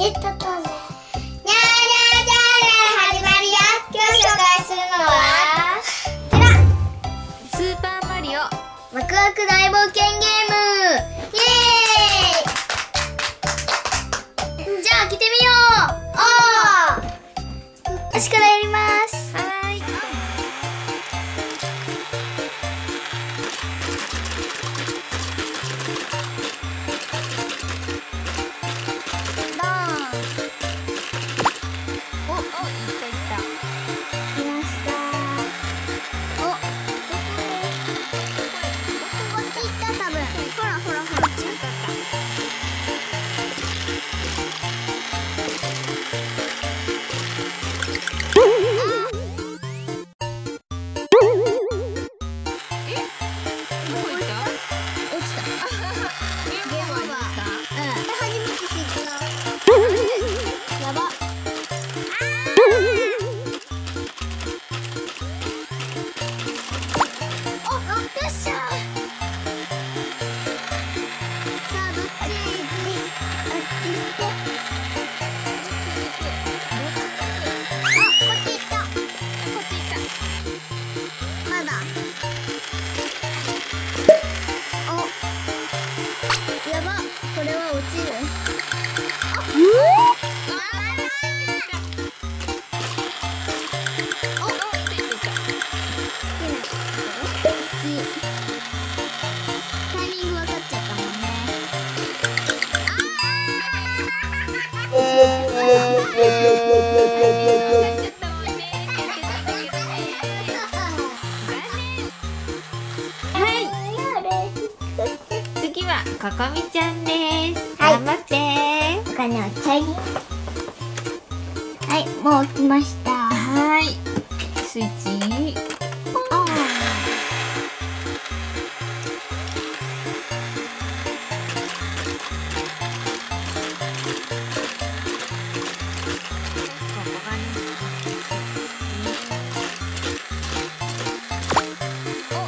ゲットとね。ニャーニャーニャー始まりだ。今日紹介するのはこちら。スーパーマリオワクワク大冒険ゲーム。イエーイ。じゃあ開けてみよう。おー。足からやります。はい。ここみちゃんです。頑張ってー。お金をちょいに。はい、もう来ました。はーい。スイッチ。あ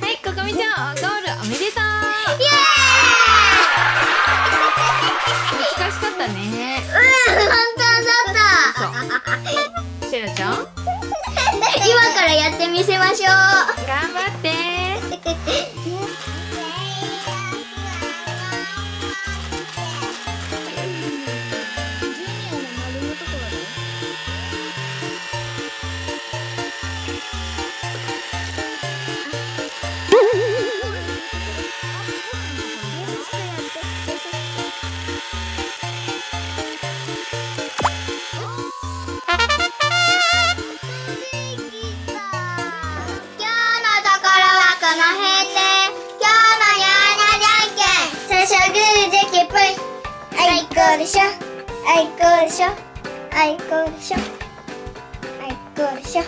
はい、ここみちゃん、ゴールおめでとう。イエーイ。難しかったね。うん、本当だった。シェラちゃん。今からやってみせましょう。頑張ってー。あいこでしょ。愛くるしょ愛くるしょ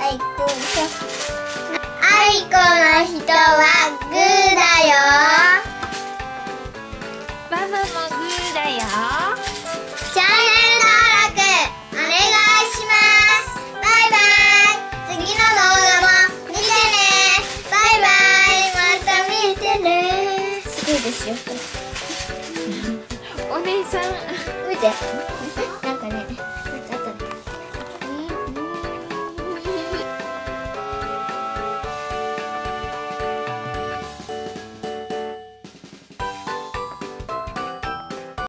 愛くるしょ愛子の人はグーだよ。ママもグーだよ。チャンネル登録お願いします。バイバイ。次の動画も見てね。バイバイ。また見てね。すごいですよ。お姉さん見て。